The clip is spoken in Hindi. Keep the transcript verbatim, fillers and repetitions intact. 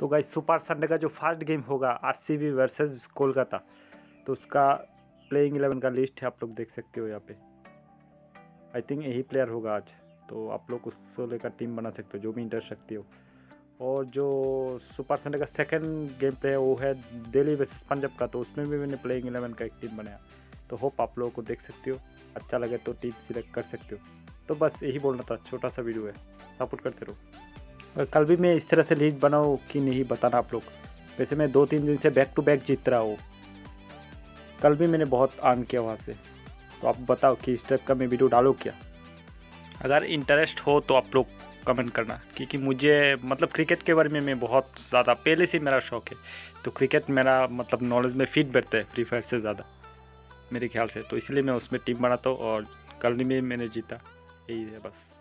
तो गाइस सुपर संडे का जो फर्स्ट गेम होगा आरसीबी वर्सेस कोलकाता, तो उसका प्लेइंग इलेवन का लिस्ट है, आप लोग देख सकते हो यहाँ पे। आई थिंक यही प्लेयर होगा आज, तो आप लोग उसको लेकर टीम बना सकते हो जो भी इंटरेस्ट रखते हो। और जो सुपर संडे का सेकेंड गेम प्ले है वो है दिल्ली वर्सेस पंजाब का, तो उसमें भी मैंने प्लेइंग इलेवन का एक टीम बनाया, तो होप आप लोगों को देख सकते हो। अच्छा लगे तो टीम सिलेक्ट कर सकते हो। तो बस यही बोलना था, छोटा सा वीडियो है, सपोर्ट करते रहो। और कल भी मैं इस तरह से लीड बनाऊँ कि नहीं बताना आप लोग। वैसे मैं दो तीन दिन से बैक टू बैक जीत रहा हूँ, कल भी मैंने बहुत अर्न किया वहाँ से। तो आप बताओ कि इस टाइप का मैं वीडियो डालूँ क्या? अगर इंटरेस्ट हो तो आप लोग कमेंट करना, क्योंकि मुझे मतलब क्रिकेट के बारे में मैं बहुत ज़्यादा पहले से मेरा शौक़ है, तो क्रिकेट मेरा मतलब नॉलेज में फिट बैठता है फ्री फायर से ज़्यादा मेरे ख्याल से, तो इसलिए मैं उसमें टीम बनाता हूँ। और कल भी मैंने जीता, यही है बस।